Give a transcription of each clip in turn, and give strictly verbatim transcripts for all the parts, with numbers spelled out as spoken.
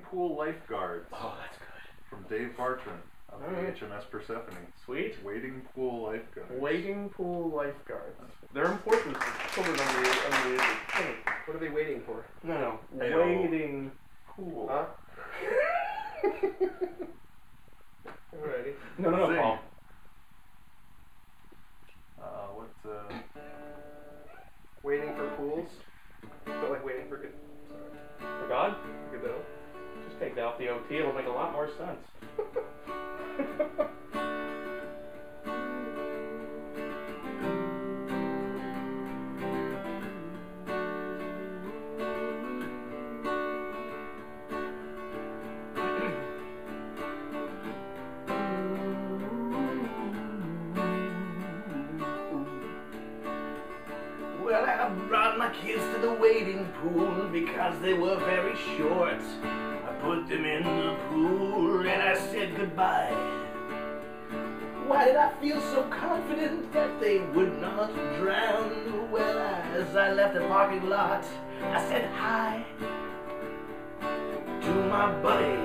Swimming Pool Lifeguards. Oh, that's good. From Dave Bartram of the right. H M S Persephone. Sweet. Wading Pool Lifeguards. Wading Pool Lifeguards. They're important. What are they waiting for? No, no. Hey, wading oh. pool. Huh? Alrighty. No, no, no, Paul. Uh, what's, uh... Waiting for pools? But, like, waiting for good... Sorry. For God? Good though. Just take that off the O T. It'll make a lot more sense. Well, I brought my kids to the wading pool because they were very short. I put them in the pool and I said goodbye. Why did I feel so confident that they would not drown? Well, as I left the parking lot, I said hi to my buddy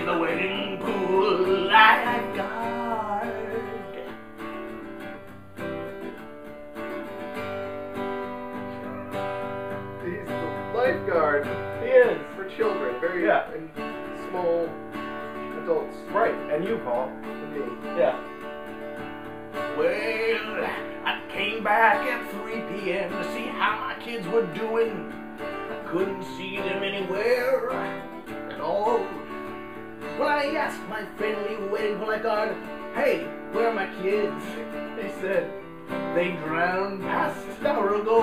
in the wading pool lifeguard. Lifeguard. He is. For children. Very yeah. and small adults. Right. And you, Paul. And me. Yeah. Well, I came back at three P M to see how my kids were doing. I couldn't see them anywhere at all. Well, I asked my friendly wading pool lifeguard, hey, where are my kids? They said, they drowned past an hour ago.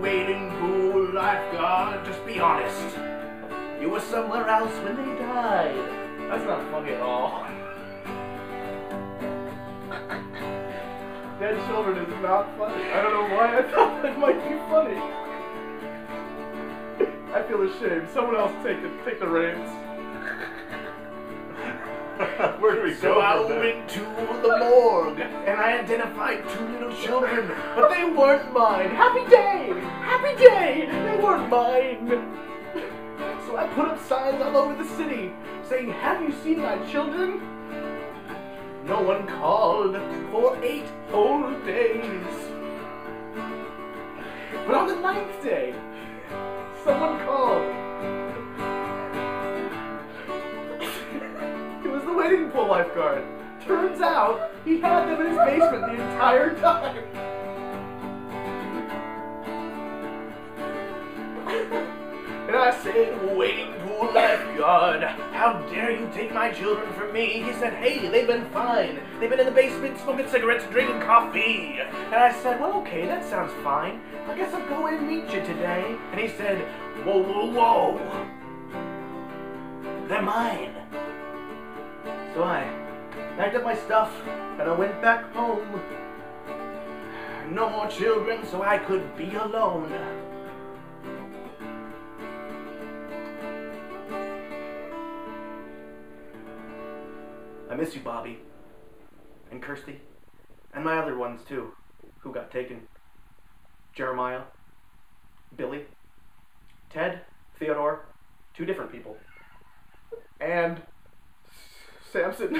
Wading pool lifeguard, just be honest. You were somewhere else when they died. That's not funny at all. Dead children is not funny. I don't know why I thought it might be funny. I feel ashamed. Someone else take the take the reins. Where do we so go? I went to the morgue and I identified two little children, but they weren't mine. Happy day! Happy day! They weren't mine! So I put up signs all over the city saying, have you seen my children? No one called for eight whole days. But on the ninth day, someone called. Wading pool lifeguard. Turns out he had them in his basement the entire time. And I said, wading pool lifeguard, how dare you take my children from me? He said, hey, they've been fine. They've been in the basement smoking cigarettes and drinking coffee. And I said, well, okay, that sounds fine. I guess I'll go and meet you today. And he said, whoa, whoa, whoa. They're mine. So I packed up my stuff and I went back home. No more children, so I could be alone. I miss you, Bobby. And Kirsty. And my other ones, too, who got taken. Jeremiah. Billy. Ted. Theodore. Two different people. And... Samson.